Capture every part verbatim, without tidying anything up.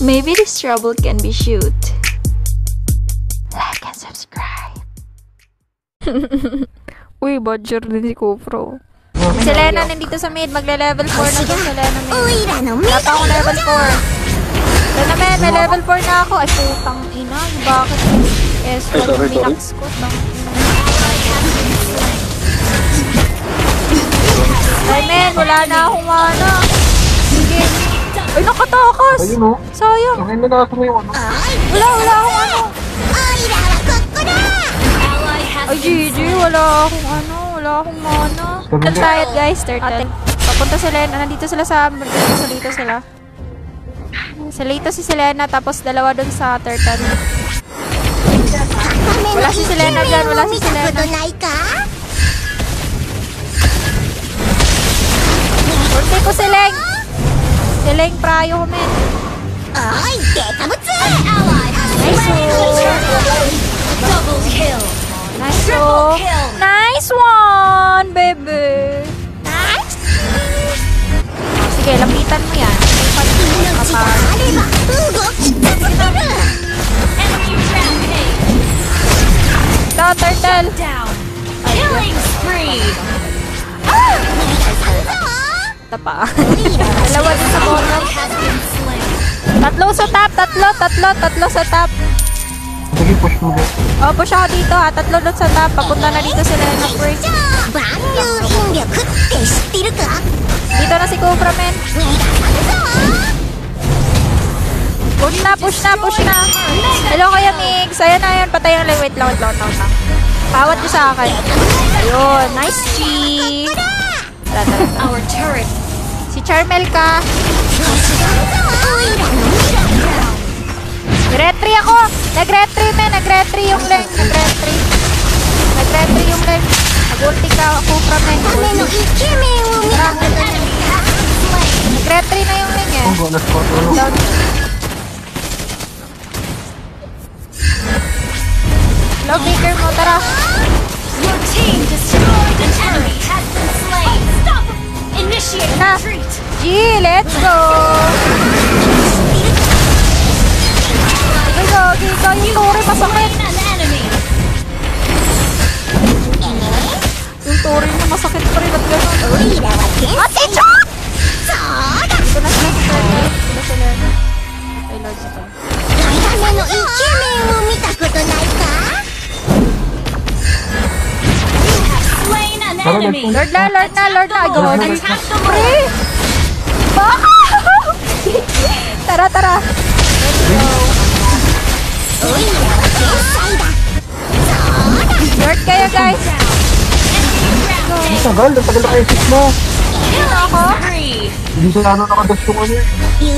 Maybe this trouble can be shoot. Like and subscribe. Uy, badger din si Kufro. Si Lena nandito sa mid, magle-level four na to si Lena mid. Uy, napa ako level four. Lena mid, may level four na ako. Ay, putang ina. Bakit? Yes, walang minax ko. Ay, men, wala na akong ano. Sige. Ay, nakatakas. Sayang. Wala, wala akong ano. Ay, G G, wala akong ano. Wala akong mono. Try it guys, turtle. Papunta si Lena. Nandito sila sa... Salito sila. Salito si Selena, tapos dalawa dun sa turtle. Wala si Selena dyan. Wala si Selena. Punti ko si Leng. Si Leng, prayo ko, men. Nice one. Nice one. Nice one, baby. Nice. Sige, lapitan mo yan. Go, turtle. Killing spree. Tapa. Dalawa din sa corner. Tatlo sa top. Tatlo, tatlo, tatlo sa top. Sige, push mo. Oh, push ako dito ha. Tatlo doon sa top. Papunta na dito sila na first. Dito na si Kufra, men. Push na, push na, push na. Hello kaya, Mix. Ayan na yun. Patay ang lang. Wait lang, wait lang. Pawat ko sa akin. Ayun. Nice, G. Si Charmel ka. Nag-retry ako! Nag-retry, men! Nag-retry yung lane! Nag-retry! Nag-retry yung lane! Nag-ulti ka ako from men! Nag-retry na yung lane eh! Hello, Baker mo! Tara! Na! G! Let's go! Gagi ka, yung turi masakit. Yung turi na masakit pa rin at gano'n. At i-chop! Ito na sila si Lena. Ito na si Lena. Ay, Lord, ito. Lord na, Lord na, Lord na. Ay, gawin na. Free! Baka! Tara, tara. Let's go. Guard kayo guys. Tagal, tagal na kayo six mo. Ano ako? Hindi sila ano nakadash yung ano.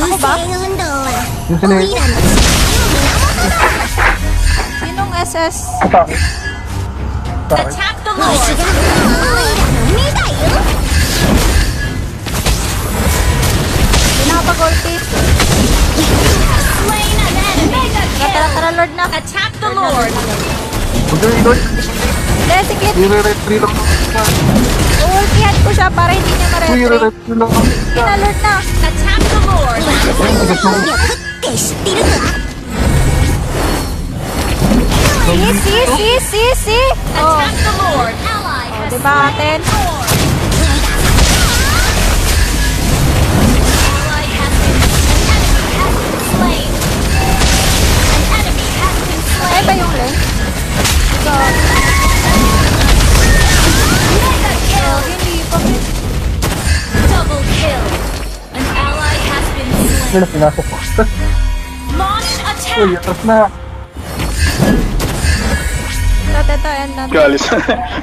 Ako ba? Yung sila yun. Sinong S S? Atake. Atake. Pinapagol tip. Slain an enemy. Tara, tara, Lord na. Attack the Lord. Desiklit. Ultihan ko siya para hindi niya ma-retry. Kina, Lord na. Attack the Lord. Si, si, si, si, si. Attack the Lord. Oh, diba atin? Ay, yung lane. So, oh, hindi pa. Double kill. An ally has been slain. Launch attack. Uy, atras na. Tata, tata, yan na. Galit.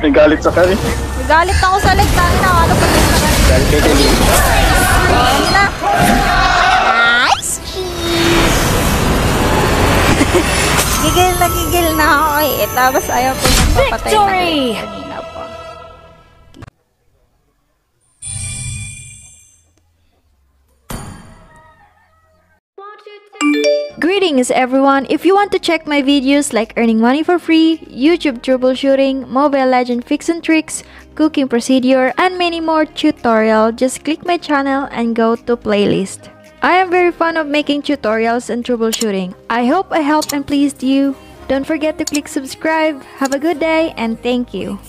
May galit sa kanya. May galit ako sa leg. Dahil na, ano pa rin sa kanya. Galit kayo kayo. Galit na. Nice. Gigil na gigil na ako eh. Tapos ayaw po nang papatay na rin kanina po. Greetings everyone! If you want to check my videos like earning money for free, YouTube troubleshooting, Mobile Legends Fix and Tricks, cooking procedure, and many more tutorial, just click my channel and go to playlist. I am very fond of making tutorials and troubleshooting. I hope I helped and pleased you. Don't forget to click subscribe. Have a good day and thank you.